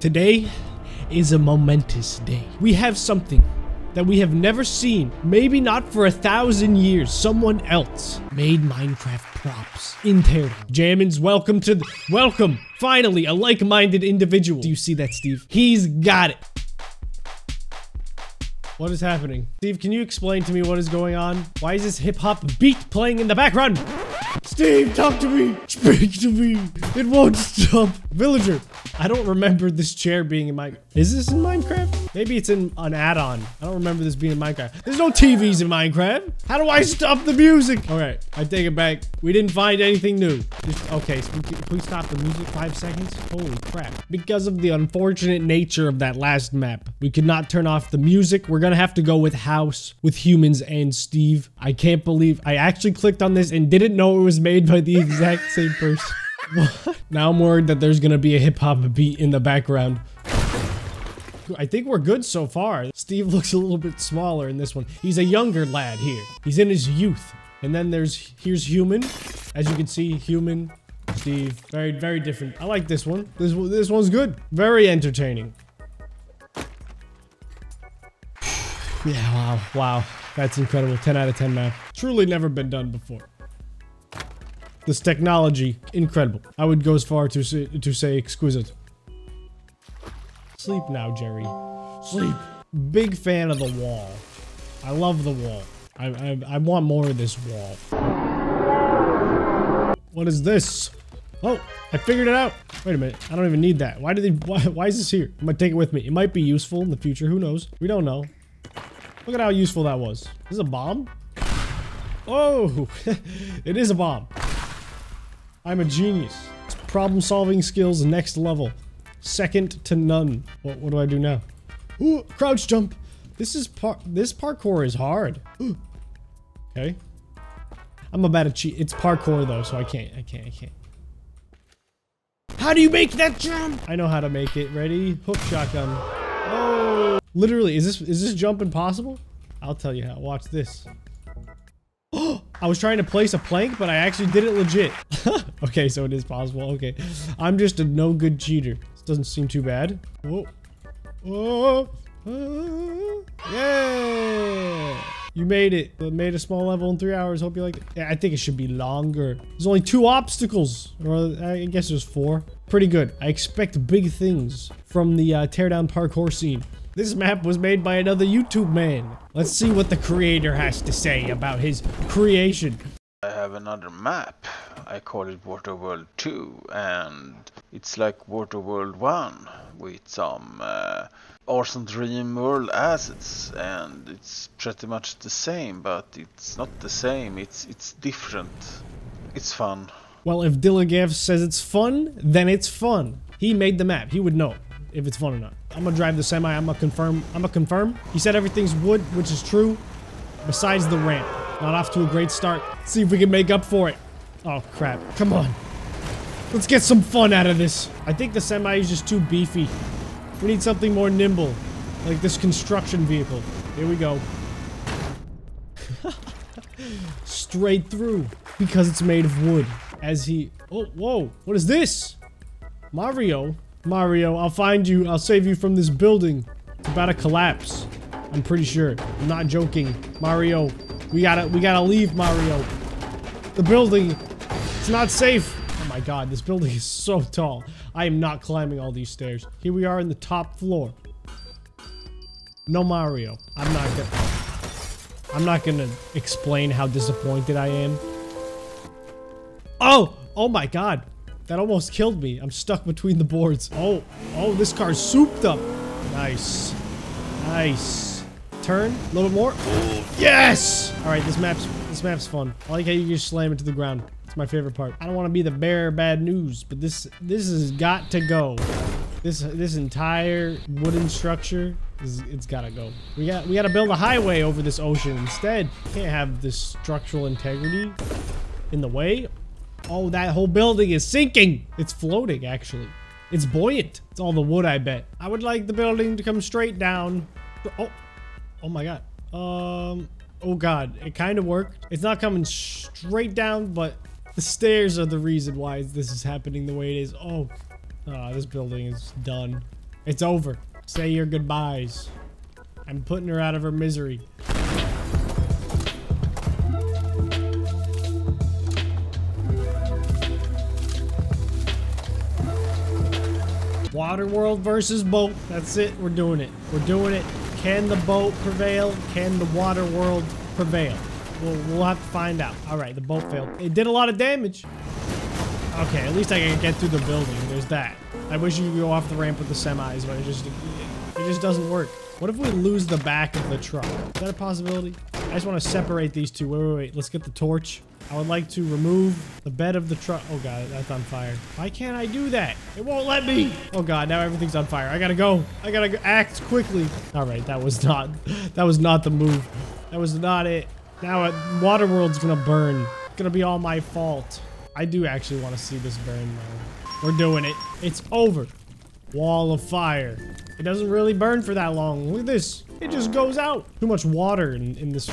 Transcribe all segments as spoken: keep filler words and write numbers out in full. Today is a momentous day. We have something that we have never seen, maybe not for a thousand years. Someone else made Minecraft props in Teardown. Jammons, welcome to the welcome. Finally, a like-minded individual. Do you see that, Steve? He's got it. What is happening? Steve, can you explain to me what is going on? Why is this hip-hop beat playing in the background? Steve, talk to me. Speak to me. It won't stop. Villager. I don't remember this chair being in Minecraft. Is this in Minecraft? Maybe it's in an add-on. I don't remember this being in Minecraft. There's no T Vs in Minecraft. How do I stop the music? All right, I take it back. We didn't find anything new. Just, okay, so please stop the music five seconds. Holy crap. Because of the unfortunate nature of that last map, we could not turn off the music. We're gonna have to go with house, with humans, and Steve. I can't believe I actually clicked on this and didn't know it was made by the exact same person. What? Now I'm worried that there's gonna be a hip-hop beat in the background. I think we're good so far. Steve looks a little bit smaller in this one. He's a younger lad here. He's in his youth. And then there's, here's human. As you can see, human, Steve. Very, very different. I like this one. This, this one's good. Very entertaining. Yeah, wow, wow. That's incredible. ten out of ten map. Truly never been done before. This technology, incredible. I would go as far to say, to say exquisite. Sleep now, Jerry. Sleep. Big fan of the wall. I love the wall. I, I, I want more of this wall. What is this? Oh, I figured it out. Wait a minute. I don't even need that. Why do they? Why, why is this here? I'm gonna take it with me. It might be useful in the future. Who knows? We don't know. Look at how useful that was. Is this a bomb? Oh, it is a bomb. I'm a genius. Problem solving skills next level. Second to none. What, what do I do now? Ooh, crouch jump. This is par- this parkour is hard. Ooh. Okay. I'm about to cheat. It's parkour though, so I can't, I can't, I can't. How do you make that jump? I know how to make it. Ready? Hook shotgun. Oh. Literally, is this, is this jump impossible? I'll tell you how. Watch this. Oh. I was trying to place a plank, but I actually did it legit. Okay, so it is possible. Okay. I'm just a no good cheater. This doesn't seem too bad. Whoa. Oh. Oh. Yeah. You made it. Made a small level in three hours. Hope you like it. Yeah, I think it should be longer. There's only two obstacles. Or I guess there's four. Pretty good. I expect big things from the uh, Teardown parkour scene. This map was made by another YouTube man. Let's see what the creator has to say about his creation. I have another map. I call it Waterworld two, and it's like Waterworld one with some uh, Arson Dream World assets, and it's pretty much the same, but it's not the same. It's it's different. It's fun. Well, if Diligev says it's fun, then it's fun. He made the map. He would know if it's fun or not. I'm gonna drive the semi. I'm gonna confirm. I'm gonna confirm. He said everything's wood, which is true. Besides the ramp. Not off to a great start. Let's see if we can make up for it. Oh, crap. Come on. Let's get some fun out of this. I think the semi is just too beefy. We need something more nimble. Like this construction vehicle. Here we go. Straight through. Because it's made of wood. As he... Oh, whoa. What is this? Mario... Mario, I'll find you. I'll save you from this building. It's about to collapse. I'm pretty sure. I'm not joking. Mario, we gotta, we gotta leave, Mario. The building, it's not safe. Oh my God, this building is so tall. I am not climbing all these stairs. Here we are in the top floor. No Mario. I'm not gonna, I'm not gonna explain how disappointed I am. Oh, oh my God. That almost killed me. I'm stuck between the boards. Oh, oh, this car's souped up. Nice. Nice. Turn, a little bit more. Yes! All right, this map's, this map's fun. I like how you just slam it to the ground. It's my favorite part. I don't want to be the bearer of bad news, but this, this has got to go. This, this entire wooden structure, is, it's gotta go. We got, we gotta build a highway over this ocean instead. Can't have this structural integrity in the way. Oh, that whole building is sinking. It's floating, actually. It's buoyant. It's all the wood, I bet. I would like the building to come straight down. Oh, oh my God. Um, oh God, it kind of worked. It's not coming straight down, but the stairs are the reason why this is happening the way it is. Oh, uh, this building is done. It's over. Say your goodbyes. I'm putting her out of her misery. Waterworld versus boat. That's it. We're doing it. We're doing it. Can the boat prevail? Can the Waterworld prevail? We'll, we'll have to find out. All right, the boat failed. It did a lot of damage. Okay, at least I can get through the building. There's that. I wish you could go off the ramp with the semis, but it just it just doesn't work. What if we lose the back of the truck? Is that a possibility? I just want to separate these two. Wait, wait, wait. Let's get the torch. I would like to remove the bed of the truck. Oh, God, that's on fire. Why can't I do that? It won't let me. Oh, God, now everything's on fire. I gotta go. I gotta go. Act quickly. All right, that was not, that was not the move. That was not it. Now it, Waterworld's gonna burn. It's gonna be all my fault. I do actually want to see this burn, though. We're doing it. It's over. Wall of fire. It doesn't really burn for that long. Look at this. It just goes out. Too much water in, in this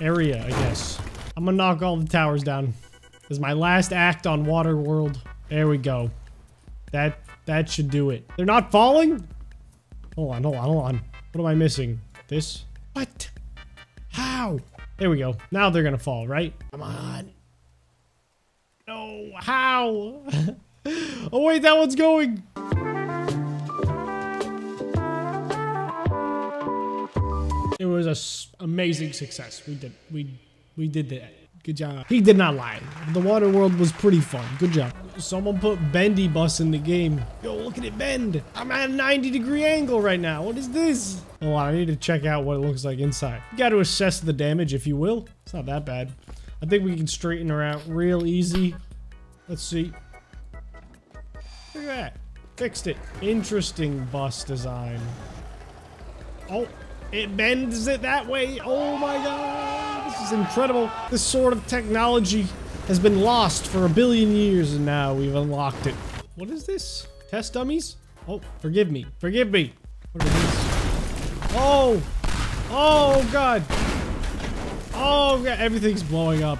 area, I guess. I'm gonna knock all the towers down. This is my last act on Waterworld. There we go. That that should do it. They're not falling? Hold on, hold on, hold on. What am I missing? This? What? How? There we go. Now they're gonna fall, right? Come on. No, how? Oh wait, that one's going. It was a amazing success. We did, we We did that. Good job. He did not lie. The Waterworld was pretty fun. Good job. Someone put Bendy Bus in the game. Yo, look at it bend. I'm at a ninety degree angle right now. What is this? Hold on, I need to check out what it looks like inside. You got to assess the damage, if you will. It's not that bad. I think we can straighten her out real easy. Let's see. Look at that. Fixed it. Interesting bus design. Oh, it bends it that way. Oh my God. This is incredible. This sort of technology has been lost for a billion years, and now we've unlocked it. What is this? Test dummies? Oh, forgive me. Forgive me. What are these? Oh! Oh, God! Oh, God. Everything's blowing up.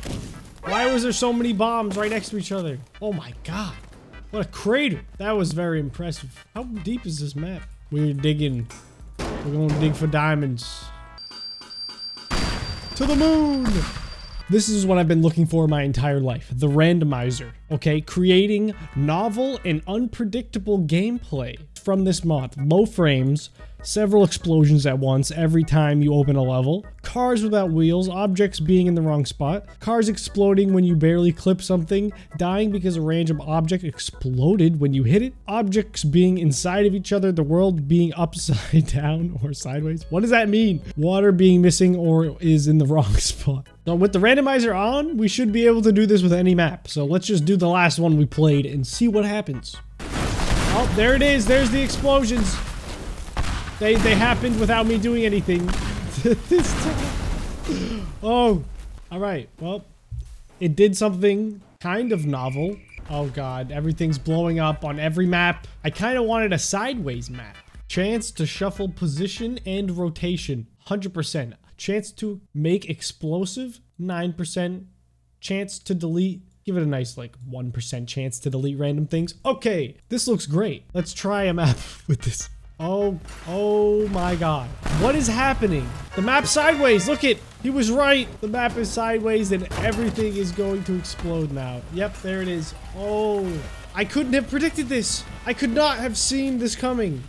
Why was there so many bombs right next to each other? Oh, my God. What a crater. That was very impressive. How deep is this map? We're digging. We're going to dig for diamonds. To the moon! This is what I've been looking for my entire life. The randomizer. Okay, creating novel and unpredictable gameplay from this mod. Low frames, several explosions at once every time you open a level, cars without wheels, objects being in the wrong spot, cars exploding when you barely clip something, dying because a random object exploded when you hit it, objects being inside of each other, the world being upside down or sideways. What does that mean? Water being missing or is in the wrong spot. So with the randomizer on, we should be able to do this with any map. So let's just do the last one we played and see what happens. Oh, there it is. There's the explosions. They, they happened without me doing anything this time. Oh, all right. Well, it did something kind of novel. Oh, God. Everything's blowing up on every map. I kind of wanted a sideways map. Chance to shuffle position and rotation. one hundred percent. Chance to make explosive, nine percent. Chance to delete, give it a nice like one percent chance to delete random things. Okay, this looks great. Let's try a map with this. Oh, oh my God. What is happening? The map's sideways, look it. He was right. The map is sideways and everything is going to explode now. Yep, there it is. Oh, I couldn't have predicted this. I could not have seen this coming.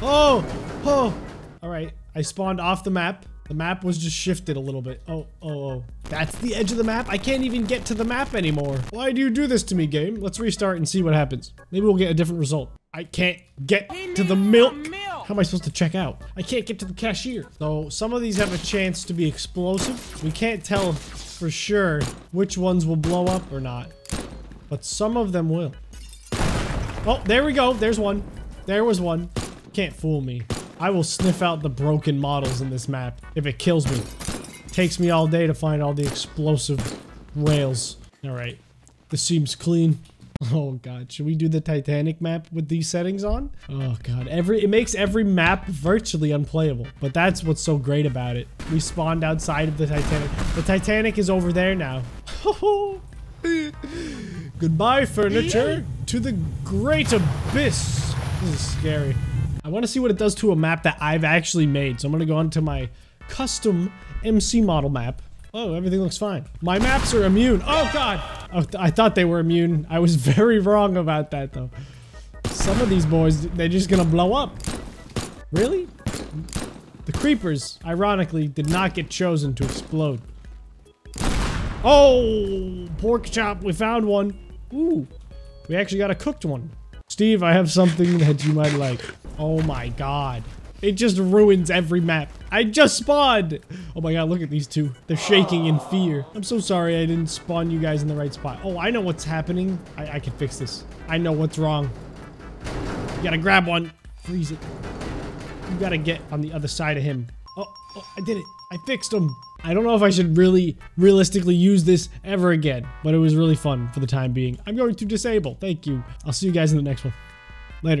Oh, oh. All right, I spawned off the map. The map was just shifted a little bit. Oh, oh, oh. That's the edge of the map? I can't even get to the map anymore. Why do you do this to me, game? Let's restart and see what happens. Maybe we'll get a different result. I can't get to the milk. How am I supposed to check out? I can't get to the cashier. So some of these have a chance to be explosive. We can't tell for sure which ones will blow up or not, but some of them will. Oh, there we go. There's one. There was one. Can't fool me. I will sniff out the broken models in this map if it kills me. It takes me all day to find all the explosive rails. All right, this seems clean. Oh God, should we do the Titanic map with these settings on? Oh God, every it makes every map virtually unplayable, but that's what's so great about it. We spawned outside of the Titanic. The Titanic is over there now. Goodbye, furniture, to the great abyss. This is scary. I want to see what it does to a map that I've actually made. So I'm going to go onto my custom M C model map. Oh, everything looks fine. My maps are immune. Oh, God. Oh, I thought they were immune. I was very wrong about that, though. Some of these boys, they're just going to blow up. Really? The creepers, ironically, did not get chosen to explode. Oh, pork chop. We found one. Ooh, we actually got a cooked one. Steve, I have something that you might like. Oh my God. It just ruins every map. I just spawned. Oh my God, look at these two. They're shaking in fear. I'm so sorry I didn't spawn you guys in the right spot. Oh, I know what's happening. I, I can fix this. I know what's wrong. You gotta grab one. Freeze it. You gotta get on the other side of him. Oh, oh, I did it. I fixed him. I don't know if I should really realistically use this ever again, but it was really fun for the time being. I'm going to disable. Thank you. I'll see you guys in the next one. Later.